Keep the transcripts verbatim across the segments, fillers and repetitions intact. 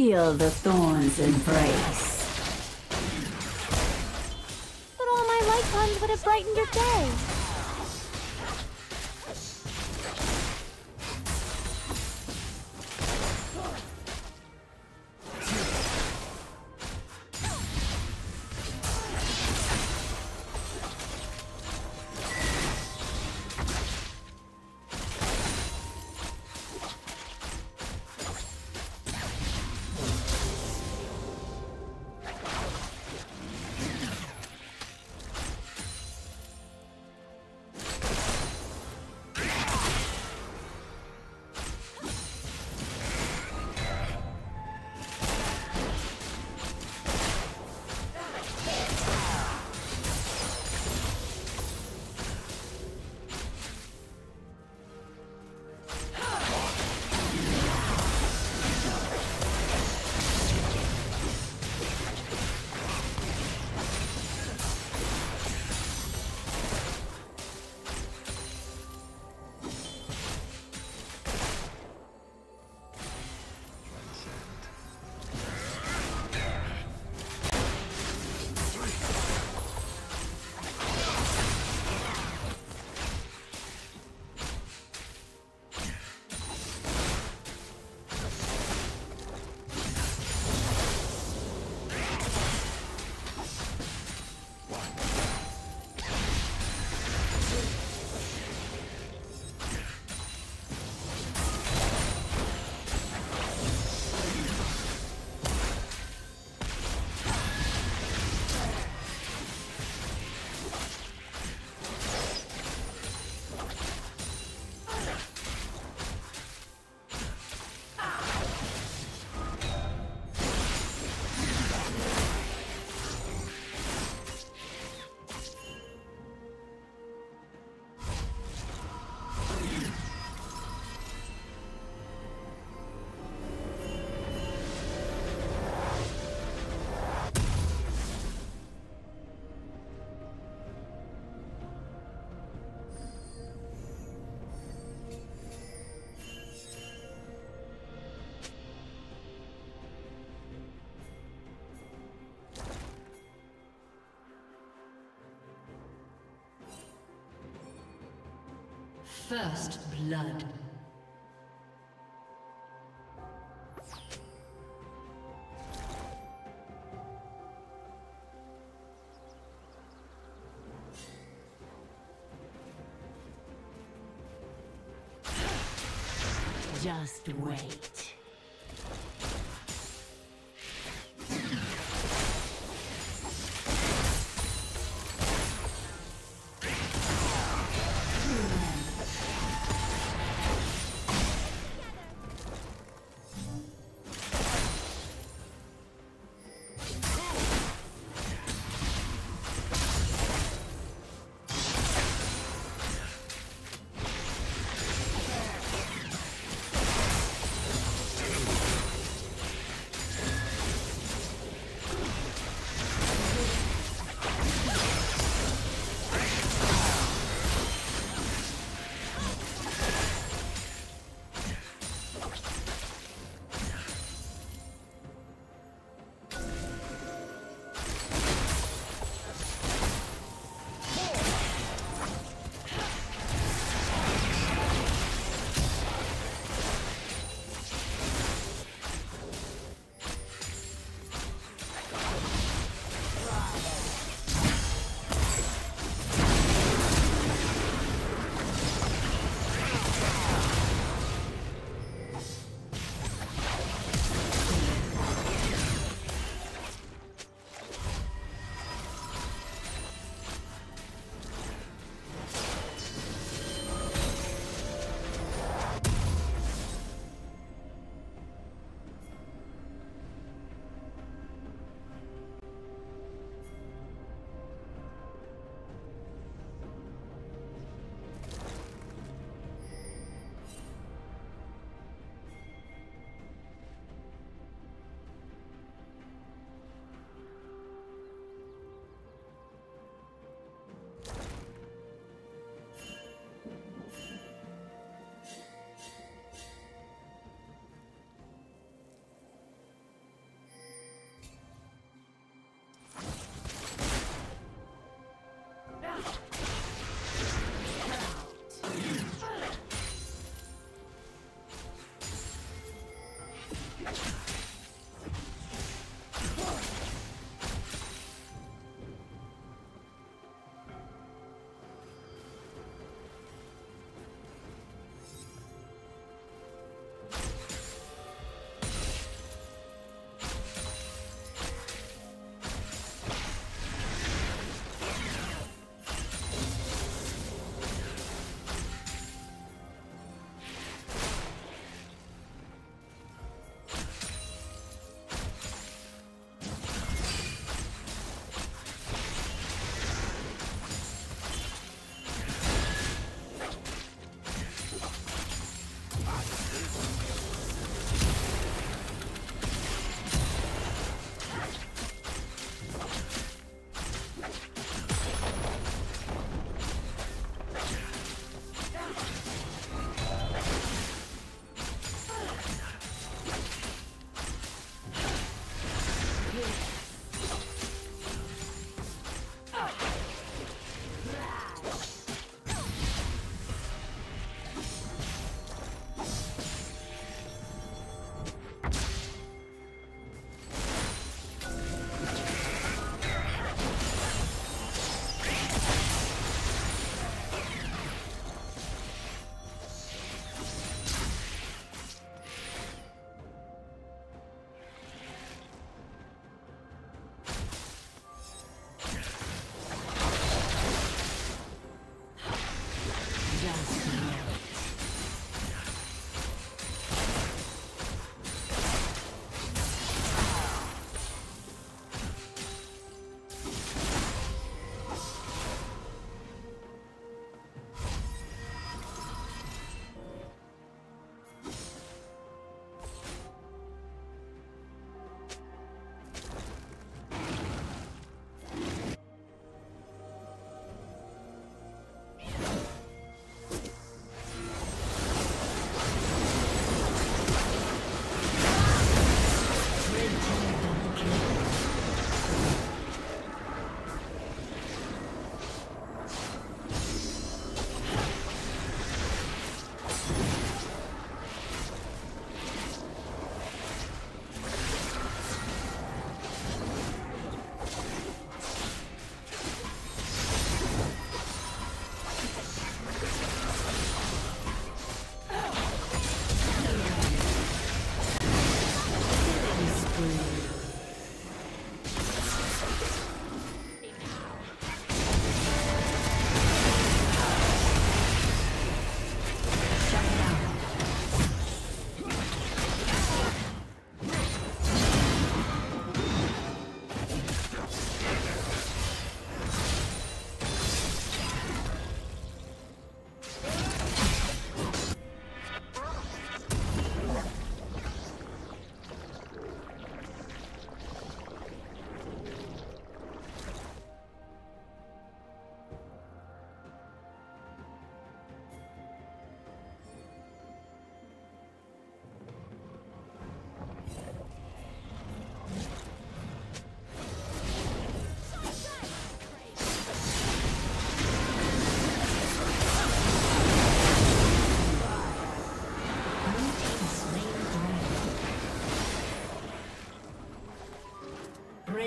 Feel the thorns embrace. But all my light ones would have brightened your day. First blood. Just wait.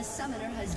A summoner has